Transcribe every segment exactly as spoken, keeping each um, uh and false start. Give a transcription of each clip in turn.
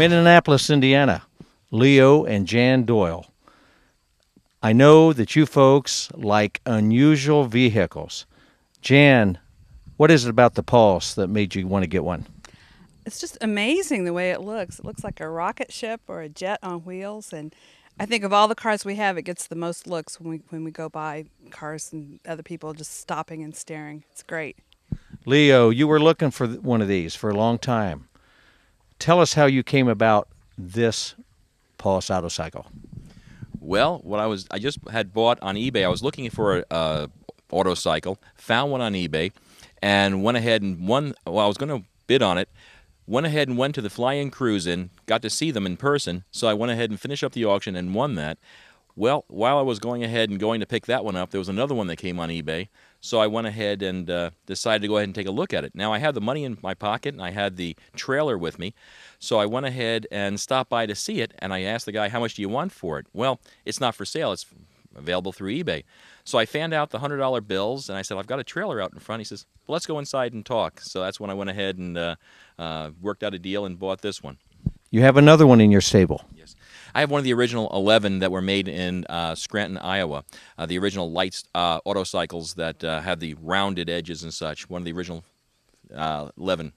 from Indianapolis, Indiana, Leo and Jan Doyle. I know that you folks like unusual vehicles. Jan, what is it about the Pulse that made you want to get one? It's just amazing the way it looks. It looks like a rocket ship or a jet on wheels, and I think of all the cars we have, it gets the most looks when we when we go by cars and other people just stopping and staring. It's great. Leo, you were looking for one of these for a long time. Tell us how you came about this Pulse Autocycle. Well, what I was I just had bought on eBay. I was looking for a uh, Autocycle, found one on eBay, and went ahead and won. Well, I was going to bid on it. Went ahead and went to the Fly-In Cruise-In, got to see them in person, so I went ahead and finished up the auction and won that. Well, while I was going ahead and going to pick that one up, there was another one that came on eBay, so I went ahead and uh, decided to go ahead and take a look at it. Now, I had the money in my pocket, and I had the trailer with me, so I went ahead and stopped by to see it, and I asked the guy, how much do you want for it? Well, it's not for sale. It's available through eBay. So I fanned out the one hundred dollar bills, and I said, I've got a trailer out in front. He says, well, let's go inside and talk. So that's when I went ahead and uh, uh, worked out a deal and bought this one. You have another one in your stable. Yes. I have one of the original eleven that were made in uh, Scranton, Iowa, uh, the original lights uh, autocycles that uh, have the rounded edges and such, one of the original uh, eleven.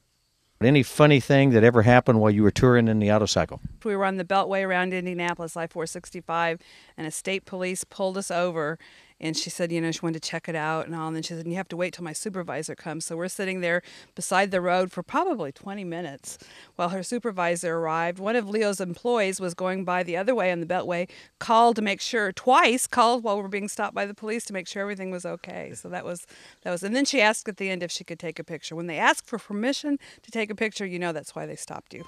Any funny thing that ever happened while you were touring in the Autocycle? We were on the Beltway around Indianapolis, I four sixty-five, and a state police pulled us over, and she said, you know, she wanted to check it out and all, and then she said, you have to wait till my supervisor comes. So we're sitting there beside the road for probably twenty minutes while her supervisor arrived. One of Leo's employees was going by the other way on the Beltway, called to make sure, twice called while we were being stopped by the police to make sure everything was okay. So that was, that was, and then she asked at the end if she could take a picture. When they asked for permission to take a picture, you know that's why they stopped you.